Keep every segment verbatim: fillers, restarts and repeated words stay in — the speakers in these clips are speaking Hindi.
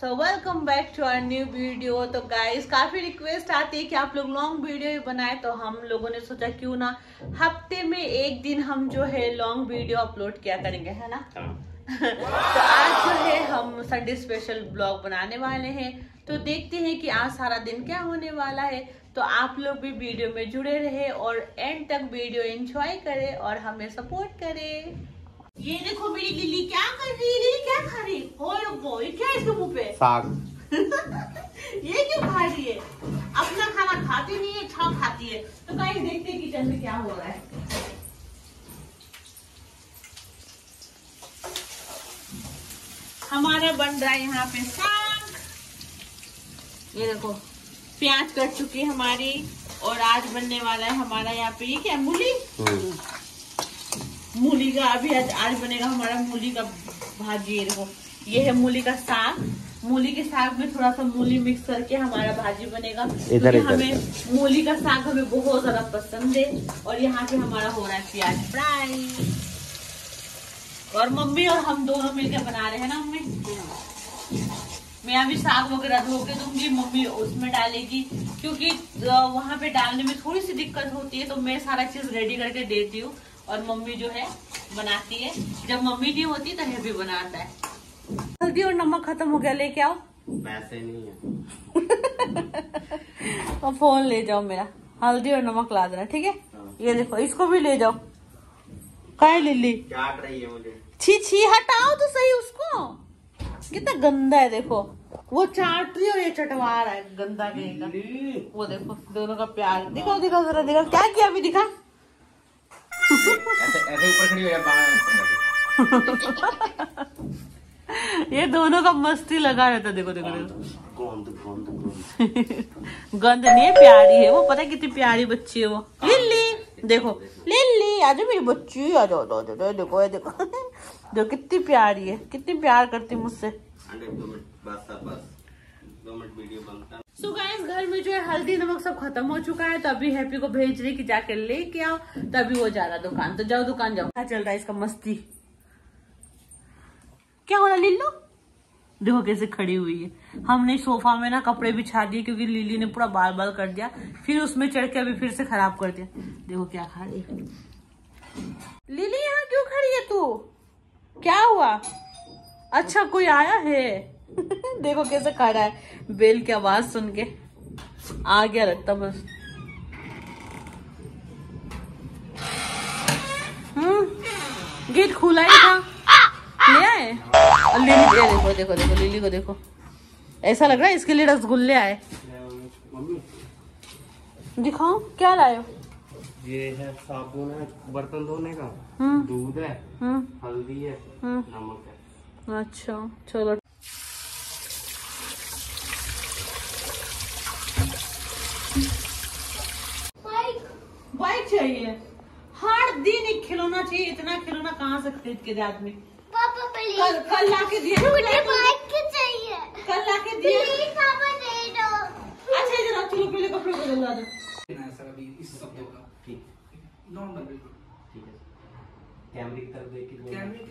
So welcome back to our new video. तो गाइस काफ़ी रिक्वेस्ट आती है कि आप लोग लॉन्ग वीडियो ही बनाए, तो हम लोगों ने सोचा क्यों ना हफ्ते में एक दिन हम जो है लॉन्ग वीडियो अपलोड किया करेंगे, है ना। तो आज जो है हम संडे स्पेशल ब्लॉग बनाने वाले हैं, तो देखते हैं कि आज सारा दिन क्या होने वाला है। तो आप लोग भी वीडियो में जुड़े रहे और एंड तक वीडियो एंजॉय करें और हमें सपोर्ट करें। ये देखो मेरी लिली क्या कर रही है, लिली क्या खा रही है? ओए बॉय क्या इसके मुंह पे साग ये क्यों खा रही है? अपना खाना खाती नहीं है, छाप खाती है। तो गाइस देखते हैं किचन में क्या हो रहा है। हमारा बन रहा है यहाँ पे साग। ये देखो प्याज कट चुकी है हमारी, और आज बनने वाला है हमारा यहाँ पे ये क्या मूली, मूली का अभी आज आज बनेगा हमारा मूली का भाजी। ये देखो ये है मूली का साग। मूली के साग में थोड़ा सा मूली मिक्स करके हमारा भाजी बनेगा। इधर हमें मूली का साग हमें बहुत ज्यादा पसंद है। और यहाँ पे हमारा हो रहा है प्याज फ्राई, और मम्मी और हम दोनों मिलकर बना रहे हैं ना। मम्मी मैं अभी साग वगैरह धो के दूंगी, मम्मी उसमें डालेगी, क्योंकि वहाँ पे डालने में थोड़ी सी दिक्कत होती है। तो मैं सारा चीज रेडी करके देती हूँ और मम्मी जो है बनाती है। जब मम्मी नहीं होती तो हेवी बनाता है। हल्दी और नमक खत्म हो गया, लेके आओ। पैसे नहीं है और फोन ले जाओ मेरा। हल्दी और नमक ला देना, ठीक है। ये देखो इसको भी ले जाओ। काय लिली काट रही है मुझे। छी छी हटाओ तो सही उसको, कितना गंदा है। देखो वो चाट रही और ये चटवा रहा है, गंदा करेगा। वो देखो दोनों का प्यार। दिखाओ दिखाओ जरा, दिखा क्या किया अभी, दिखा ऐसे ऐसे ऊपर खड़ी हो यार। ये दोनों का मस्ती लगा रहता है। देखो देखो देखो गंद नहीं है, प्यारी है वो। पता है कितनी प्यारी बच्ची है वो लिली। देखो लिली आजा मेरी बच्ची, आ जाओ जाओ जाओ। देखो ये देखो जो कितनी प्यारी है, कितनी प्यार करती मुझसे। सो गाइस घर में जो है हल्दी नमक सब खत्म हो चुका है। तो अभी हैप्पी को भेज रही कि जाके लेके आओ, तभी वो जा रहा दुकान। तो जाओ दुकान जाओ। क्या चल रहा है इसका मस्ती, क्या हो रहा लिल्लू? देखो कैसे खड़ी हुई है। हमने सोफा में ना कपड़े बिछा दिए, क्योंकि लिली ने पूरा बाल बाल कर दिया, फिर उसमें चढ़ के अभी फिर से खराब कर दिया। देखो क्या खा रही है लिली। यहाँ क्यों खड़ी है तू? क्या हुआ? अच्छा कोई आया है देखो कैसे खा रहा है, बेल की आवाज सुन के आ गया लगता बस। हम्म गेट खुला ही था, ले आए। लिली देखो देखो देखो लिली को देखो, ऐसा लग रहा है इसके लिए रसगुल्ले आए। दिखाओ क्या लाए हो? ये है साबुन है बर्तन धोने का, दूध है, हल्दी है, नमक है। अच्छा चलो बाइक चाहिए। हर दिन एक खिलौना चाहिए, इतना खिलौना कहाँ से खरीद के दे आदमी। पापा प्लीज कल कल लाके दिए, मुझे बाइक की चाहिए। कल लाके दिए प्लीज पापा दे दो। अच्छा जरा चलो पहले कपड़ों को बदल दो। नहीं सर अभी इस सब होगा, ठीक नॉर्मल बिल्कुल ठीक है। कैमरे की तरफ देख के कैमरे की,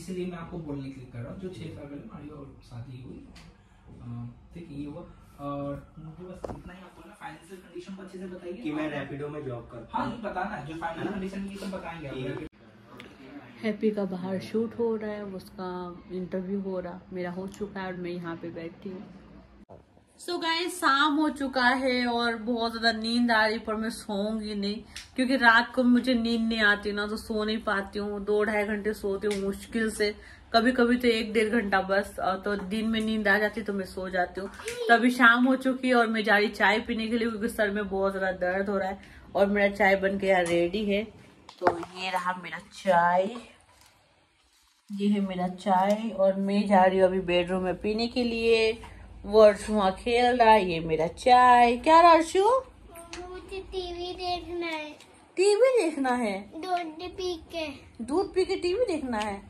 इसलिए मैं आपको बोलने के लिए कर रहा हूं। जो छह साल पहले हमारी और शादी हुई, ठीक ये हुआ। और मुझे बस इतना ही आपको ना फाइनेंशियल कंडीशन को अच्छे से बताइए कि मैं रैपिडो में जॉब करता हूं। हां बताना जो फाइनेंशियल कंडीशन की सब बताएंगे आप। हैप्पी का बाहर शूट हो रहा है, उसका इंटरव्यू हो रहा, मेरा हो चुका है और मैं यहाँ पे बैठी हूँ। सो गाइस शाम हो चुका है और बहुत ज़्यादा नींद आ रही, पर मैं सोऊंगी नहीं, क्योंकि रात को मुझे नींद नहीं आती ना, तो सो नहीं पाती हूँ। दो ढाई घंटे सोती हूँ मुश्किल से, कभी कभी तो एक डेढ़ घंटा बस। तो दिन में नींद आ जाती तो मैं सो जाती हूँ। तो अभी शाम हो चुकी है और मैं जा रही चाय पीने के लिए, क्योंकि सर में बहुत ज़्यादा दर्द हो रहा है। और मेरा चाय बन के यहाँ रेडी है। तो ये रहा मेरा चाय, ये है मेरा चाय। और मैं जा रही हूँ अभी बेडरूम में पीने के लिए। वो अर्शु वहाँ खेल रहा है। ये मेरा चाय। क्या अर्शु? मुझे टीवी देखना है। टीवी देखना है? दूध पी के। दूध पी के टीवी देखना है?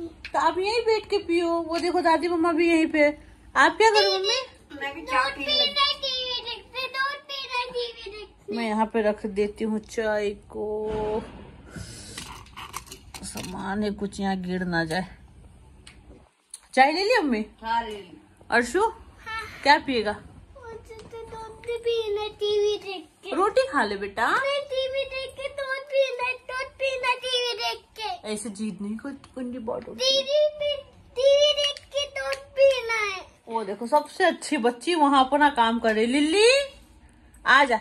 तो आप यहीं बैठ के पियो। वो देखो दादी मम्मा भी यहीं पे। आप क्या करो मम्मी? मैं यहाँ पे रख देती हूँ चाय को, सामान है कुछ यहाँ गिर ना जाए। चाय ले ली अम्मी? हाँ ले ली। अर्शु हाँ। क्या पिएगा? टीवी देख के। रोटी खा ले बेटा, मैं टीवी देख के दूध पीना, दूध पीना टीवी देख के। ऐसे जीत नहीं करती बॉटल। टीवी देख के दूध पीना है। वो देखो सबसे अच्छी बच्ची वहाँ अपना काम कर रही। लिल्ली आजा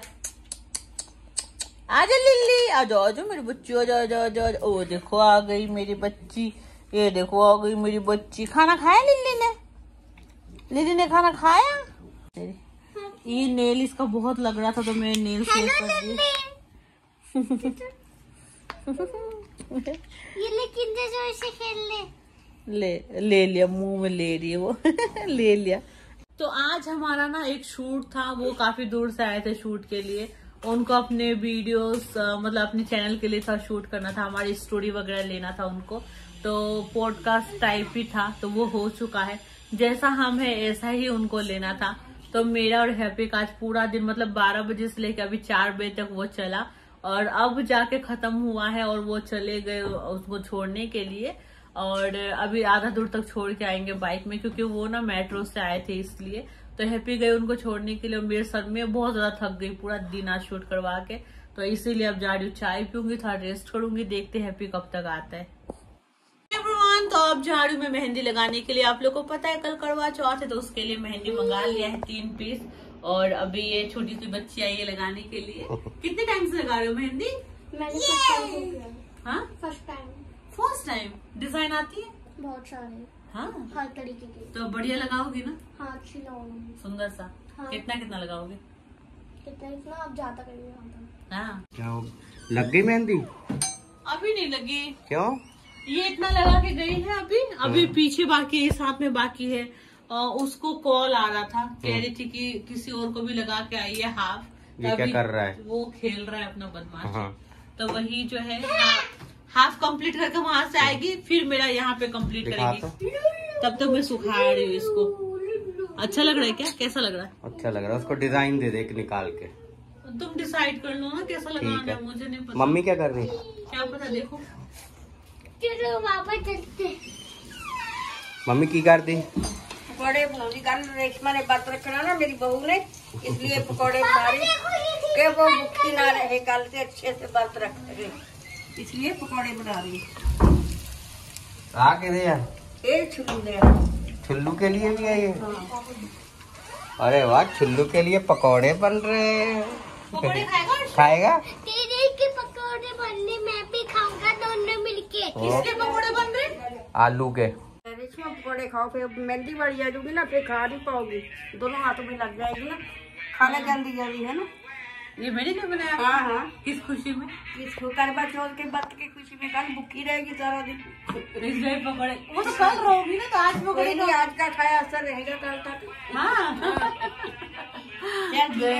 आजा लिल्ली आ जाओ, आ जाओ मेरी बच्ची, आ जाओ जाओ जाओ। ओ देखो आ गई मेरी बच्ची, ये देखो आ गई मेरी बच्ची। खाना खाया लिल्ली ने? लिल्ली ने खाना खाया? ये नेल इसका बहुत लग रहा था तो मैं नेल सेव कर दी। ये लेकिन जो इसे खेल ले ले लिया, मुंह में ले रही है वो ले लिया। तो आज हमारा ना एक शूट था, वो काफी दूर से आए थे शूट के लिए। उनको अपने वीडियोस मतलब अपने चैनल के लिए था शूट करना था, हमारी स्टोरी वगैरह लेना था उनको, तो पॉडकास्ट टाइप ही था। तो वो हो चुका है, जैसा हम है ऐसा ही उनको लेना था। तो मेरा और हैप्पी का आज पूरा दिन मतलब बारह बजे से लेकर अभी चार बजे तक वो चला, और अब जाके खत्म हुआ है। और वो चले गए उसको छोड़ने के लिए, और अभी आधा दूर तक छोड़ के आएंगे बाइक में, क्योंकि वो ना मेट्रो से आए थे इसलिए। तो हैप्पी गए उनको छोड़ने के लिए, और मेरे सर में बहुत ज्यादा थक गई पूरा दिन आज शूट करवा के। तो इसीलिए अब जा रही हूँ, चाय पीऊंगी, थोड़ा रेस्ट करूंगी, देखते हैप्पी कब तक आता है। तो अब झाड़ू में मेहंदी लगाने के लिए, आप लोगों को पता है कल करवा चौथ है, तो उसके लिए मेहंदी मंगा लिया है तीन पीस। और अभी ये छोटी सी बच्ची आई है लगाने के लिए। कितने टाइम से लगा रहे हो मेहंदी? मैंने first time. First time? Design आती है? बहुत सारे। हाँ हर तरीके की। तो बढ़िया लगाओगी ना? हाँ अच्छी लगाऊंगी, सुंदर सा। हाँ। कितना कितना लगाओगे? कितना कितना आप ज्यादा करिए। लग गई मेहंदी? अभी नहीं लगी। क्यों? ये इतना लगा के गई है, अभी अभी पीछे बाकी है, साथ में बाकी है। आ, उसको कॉल आ रहा था, कह रही थी कि किसी और को भी लगा के आई है हाफ। ये क्या कर रहा है? वो खेल रहा है अपना बदमाश। हाँ। तो वही जो है हाफ कंप्लीट करके वहां से आएगी, फिर मेरा यहाँ पे कंप्लीट करेगी। तब तक मैं सुखा रही हूँ इसको। अच्छा लग रहा है क्या? कैसा लग रहा है? अच्छा लग रहा है। उसको डिजाइन दे दे निकाल के, तुम डिसाइड कर लो ना कैसा लगाना है, मुझे नहीं पता। मम्मी क्या कर रही है? क्या पता, देखो। चलो वापस चलते। मम्मी की कर दी? पकौड़े निकाल रेशमा ने बात रखना ना, मेरी बहू ने, इसलिए पकौड़े मारे के वो मुक्ति ना रहे, कल से अच्छे से बात रख रहे, इसलिए पकौड़े बना रही। आ के दे यार, ये छुल्लू ने, छुल्लू के लिए भी है ये। हाँ। अरे वाह, छुल्लू के लिए पकौड़े बन रहे। पकौड़े खाएगा? खाएगा। तेरे के पकौड़े बनने मैं भी खाऊंगा, दोनों मिलके। किसके पकौड़े बन रहे? आलू के। रेशमा पकौड़े खाओ, फिर मेहंदी बढ़ जाएगी ना, फिर खा नहीं पाओगी, दोनों हाथों में लग जाएगी ना, खाना गंदी जल्दी है ना। ये मेरे लिए बनाया? हाँ हाँ। किस खुशी में? इसको करवा चौथ के व्रत की खुशी में। कल भूखी रहेगी सारा दिन। पकौड़े वो तो कल रहोगी ना, तो आज पकौड़े नहीं, आज का खाया असर रहेगा कल तक। हाँ हाँ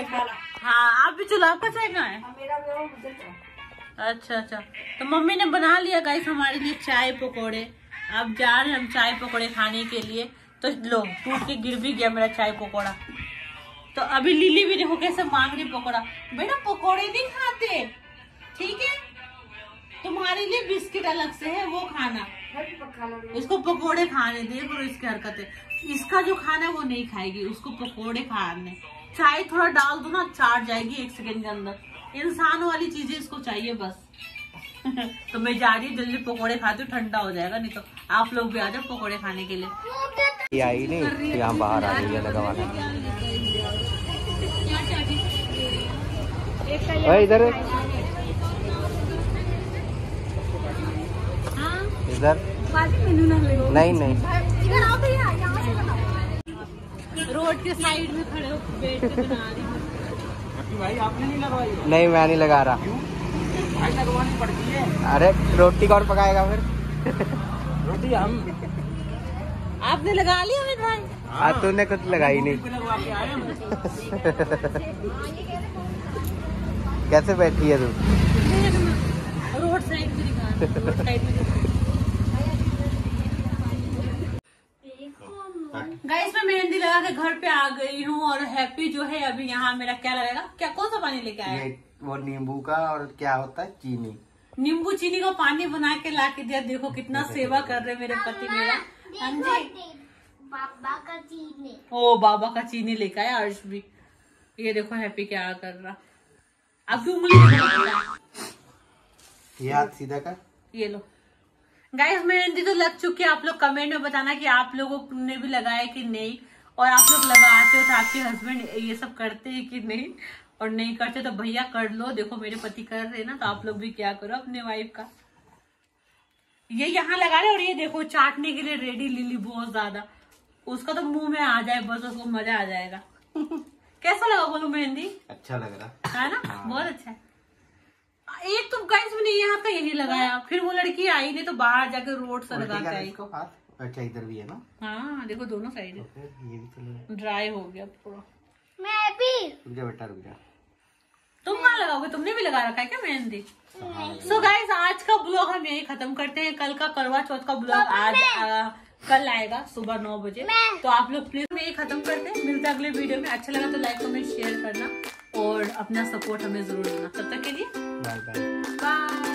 हाँ। आप भी चलो, आपका चाय कहाँ है? मेरा। अच्छा अच्छा, तो मम्मी ने बना लिया गाइस हमारे लिए चाय पकौड़े। अब जा रहे हम चाय पकौड़े खाने के लिए। तो लो, टूट के गिर भी गया मेरा चाय पकौड़ा। तो अभी लिली भी देखो कैसे मांग रही पकौड़ा। बेटा पकौड़े नहीं खाते, ठीक है, तुम्हारे लिए बिस्किट अलग से है, वो खाना। इसको पकौड़े खाने दे, और इसकी हरकत है, इसका जो खाना है वो नहीं खाएगी, उसको पकौड़े खाने। चाय थोड़ा डाल दो ना, चाट जाएगी एक सेकंड के अंदर। इंसान वाली चीजें इसको चाहिए बस। तो मैं जा रही हूँ, जल्दी पकौड़े खाती हूँ, ठंडा हो जाएगा, नहीं तो आप लोग भी आ जाओ पकौड़े खाने के लिए। आई नहीं, यहाँ बाहर आ रही है लगावाना। इधर इधर नहीं नहीं, इधर आओ भैया, यहाँ से बनाओ। रोड के साइड में खड़े हो बैठ के बना रही हूँ। भाई आपने नहीं लगवाई? नहीं मैं नहीं लगा रहा, भाई लगवानी पड़ती है। अरे रोटी कौन पकाएगा फिर? रोटी हम। आपने लगा ली अमित भाई? हाँ तूने कुछ लगाई नहीं। कैसे बैठी है तू? रोड साइड में दिखा, साइड में दिखा। गाइस मैं मेहंदी लगा के घर पे आ गई हूँ, और हैप्पी जो है अभी यहाँ मेरा क्या लगेगा, क्या कौन सा पानी लेके आया? वो नींबू का, और क्या होता है चीनी, नींबू चीनी का पानी बना के ला के दिया। देखो कितना सेवा कर रहे मेरे पति मेरा। बाबा का चीनी। ओ बाबा का चीनी लेकर आया अर्श भी। ये देखो हैप्पी क्या कर रहा। आपकी उंगली ये हाथ सीधा कर। ये लो गाइस मेहंदी तो लग चुकी है। आप लोग कमेंट में बताना कि आप लोगों ने भी लगाया कि नहीं, और आप लोग लगाते हो तो आपके हस्बैंड ये सब करते हैं कि नहीं, और नहीं करते तो भैया कर लो। देखो मेरे पति कर रहे ना, तो आप लोग भी क्या करो अपने वाइफ का। ये यहाँ लगा रहे और ये देखो चाटने के लिए रेडी लिली बहुत ज्यादा। उसका तो मुंह में आ जाए बस, उसको मजा आ जाएगा। कैसा लगा बोलो मेहंदी? अच्छा लग रहा है ना? बहुत अच्छा है। एक तो गाइस मैंने यहाँ पे यही लगाया, फिर वो लड़की आई नहीं तो बाहर जाके रोड से लगा के आई। अच्छा इधर भी है ना? हाँ देखो दोनों साइड है। ड्राई हो गया पूरा। मैं भी बेटा रुक जा। तुम कहाँ लगाओगे? तुमने भी लगा रखा है क्या मेहंदी? सो गाइस आज का ब्लॉग हम यही खत्म करते हैं। कल का करवा चौथ का ब्लॉग आज आ, कल आएगा सुबह नौ बजे, तो आप लोग प्लीज यही खत्म करते हैं। मिलते हैं अगले वीडियो में। अच्छा लगा तो लाइक कमेंट शेयर करना और अपना सपोर्ट हमें जरूर देना। तब तक के लिए बाय बाय बाय।